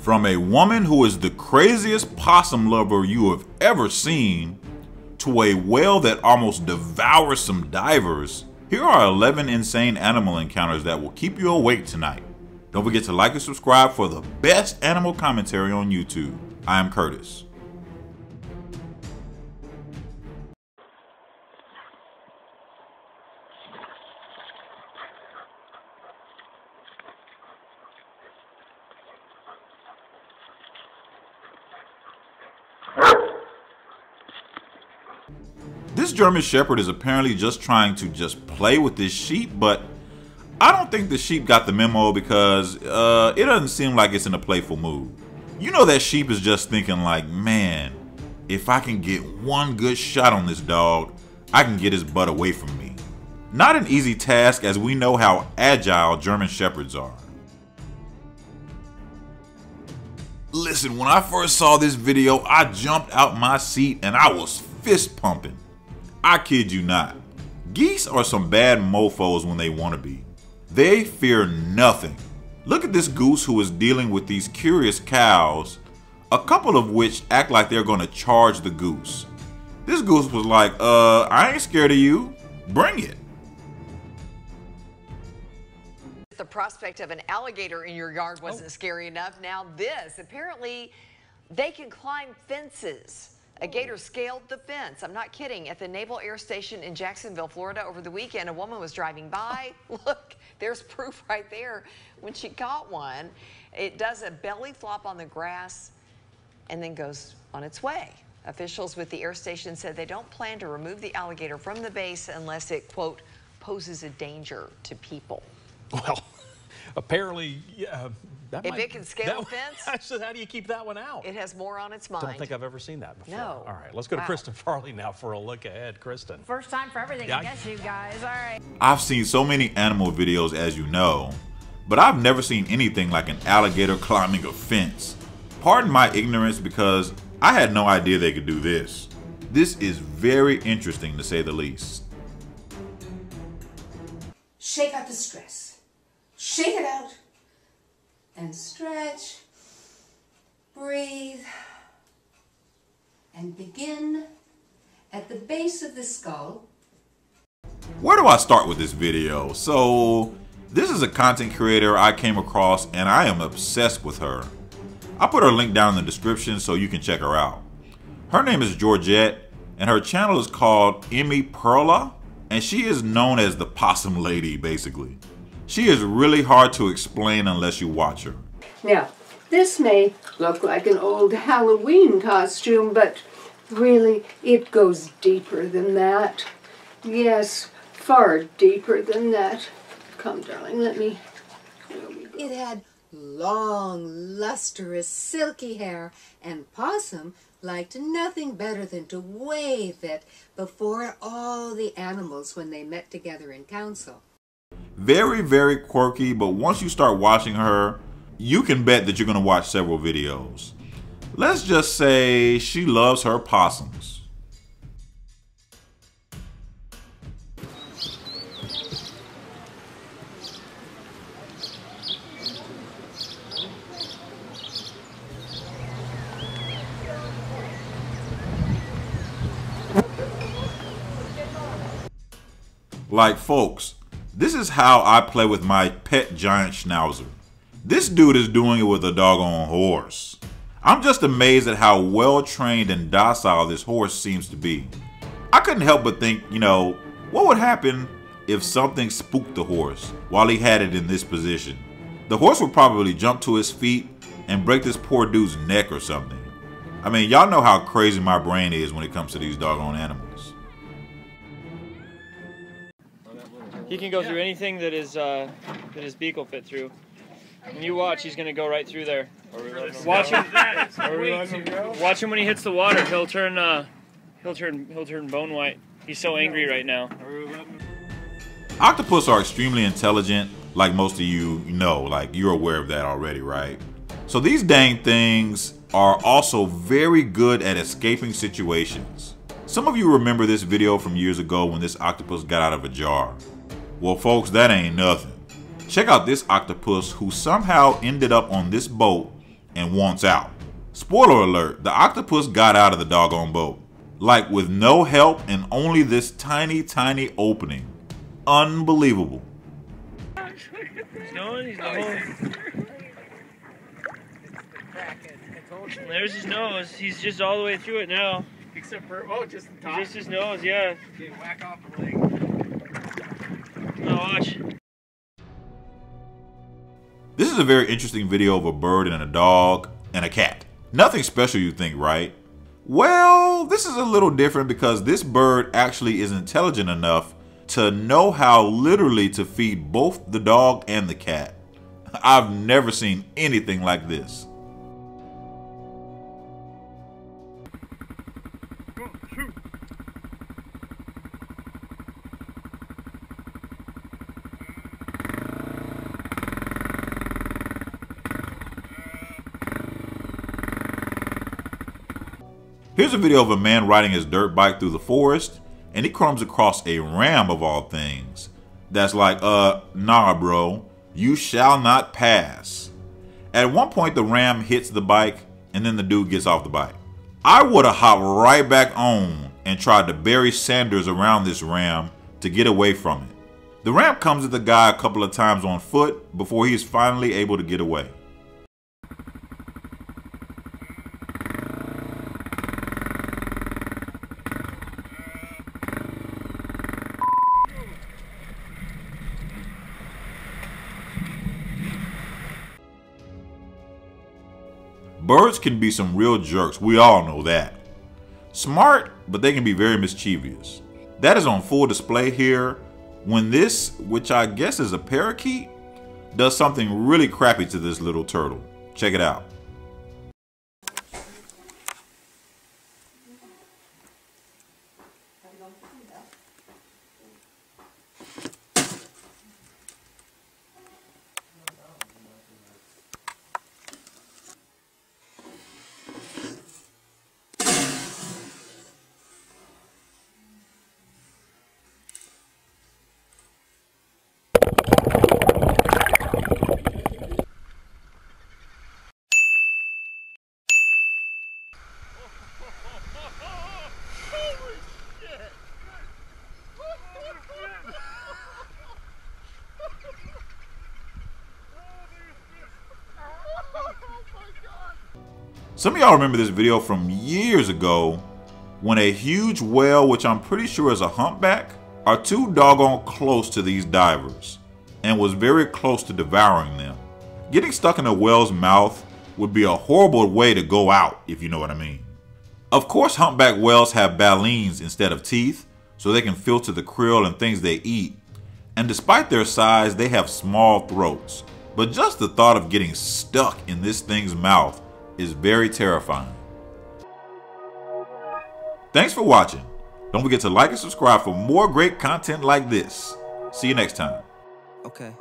From a woman who is the craziest possum lover you have ever seen, to a whale that almost devours some divers, here are 11 insane animal encounters that will keep you awake tonight. Don't forget to like and subscribe for the best animal commentary on YouTube. I am Curtis. This German Shepherd is apparently just trying to play with this sheep, but I don't think the sheep got the memo because it doesn't seem like it's in a playful mood. You know that sheep is just thinking like, man, if I can get one good shot on this dog, I can get his butt away from me. Not an easy task, as we know how agile German Shepherds are. Listen, when I first saw this video, I jumped out my seat and I was fist pumping. I kid you not. Geese are some bad mofos when they want to be. They fear nothing. Look at this goose who is dealing with these curious cows, a couple of which act like they're going to charge the goose. This goose was like, I ain't scared of you. Bring it. The prospect of an alligator in your yard wasn't scary enough. Now this, apparently they can climb fences. A gator scaled the fence. I'm not kidding. At the Naval Air Station in Jacksonville, Florida over the weekend, a woman was driving by. Look, there's proof right there when she caught one. It does a belly flop on the grass and then goes on its way. Officials with the air station said they don't plan to remove the alligator from the base unless it, quote, poses a danger to people. Well, apparently, if it can scale a fence, so how do you keep that one out? It has more on its mind. Don't think I've ever seen that before. No. All right, let's go to Kristen Farley now for a look ahead. Kristen. First time for everything, I guess, you guys. All right. I've seen so many animal videos, as you know, but I've never seen anything like an alligator climbing a fence. Pardon my ignorance, because I had no idea they could do this. This is very interesting, to say the least. Shake out the stress. Shake it out. And stretch, breathe, and begin at the base of the skull. Where do I start with this video? So this is a content creator I came across and I am obsessed with her. I put her link down in the description so you can check her out. Her name is Georgette and her channel is called MEpearlA, and she is known as the Possum Lady basically. She is really hard to explain unless you watch her. Now, this may look like an old Halloween costume, but really it goes deeper than that. Yes, far deeper than that. Come, darling, let me... It had long, lustrous, silky hair, and Possum liked nothing better than to wave it before all the animals when they met together in council. Very, very quirky, but once you start watching her, you can bet that you're going to watch several videos. Let's just say she loves her possums. Like, folks, this is how I play with my pet giant schnauzer. This dude is doing it with a doggone horse. I'm just amazed at how well trained and docile this horse seems to be. I couldn't help but think, you know, what would happen if something spooked the horse while he had it in this position? The horse would probably jump to his feet and break this poor dude's neck or something. I mean, y'all know how crazy my brain is when it comes to these doggone animals. He can go through anything that his beak will fit through. When you watch, he's going to go right through there. Watch him. Watch him when he hits the water. He'll turn. He'll turn bone white. He's so angry right now. Octopus are extremely intelligent, like most of you know. Like, you're aware of that already, right? So these dang things are also very good at escaping situations. Some of you remember this video from years ago when this octopus got out of a jar. Well, folks, that ain't nothing. Check out this octopus who somehow ended up on this boat and wants out. Spoiler alert, the octopus got out of the doggone boat, like with no help and only this tiny opening. Unbelievable. There's his nose. He's just all the way through it now. Except for, oh, just the top. Just his nose, yeah. Okay, whack off the leg. Now watch. This is a very interesting video of a bird and a dog and a cat. Nothing special, you think, right? Well, this is a little different because this bird actually is intelligent enough to know how literally to feed both the dog and the cat. I've never seen anything like this. Here's a video of a man riding his dirt bike through the forest, and he comes across a ram of all things. That's like, nah bro, you shall not pass. At one point the ram hits the bike and then the dude gets off the bike. I would have hopped right back on and tried to bury Sanders around this ram to get away from it. The ram comes at the guy a couple of times on foot before he is finally able to get away. Birds can be some real jerks, we all know that. Smart, but they can be very mischievous. That is on full display here when this, which I guess is a parakeet, does something really crappy to this little turtle. Check it out. Some of y'all remember this video from years ago when a huge whale, which I'm pretty sure is a humpback, are too doggone close to these divers and was very close to devouring them. Getting stuck in a whale's mouth would be a horrible way to go out, if you know what I mean. Of course, humpback whales have balenes instead of teeth, so they can filter the krill and things they eat. And despite their size, they have small throats. But just the thought of getting stuck in this thing's mouth is very terrifying. Thanks for watching. Don't forget to like and subscribe for more great content like this. See you next time. Okay.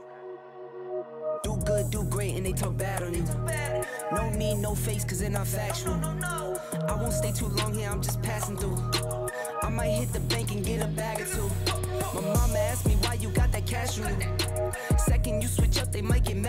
Do good, do great, and they talk bad on you. No need, no face, cause they're not factual. I won't stay too long here, I'm just passing through. I might hit the bank and get a bag or two. My mama asked me why you got that cash on you. Second you switch up, they might get mad.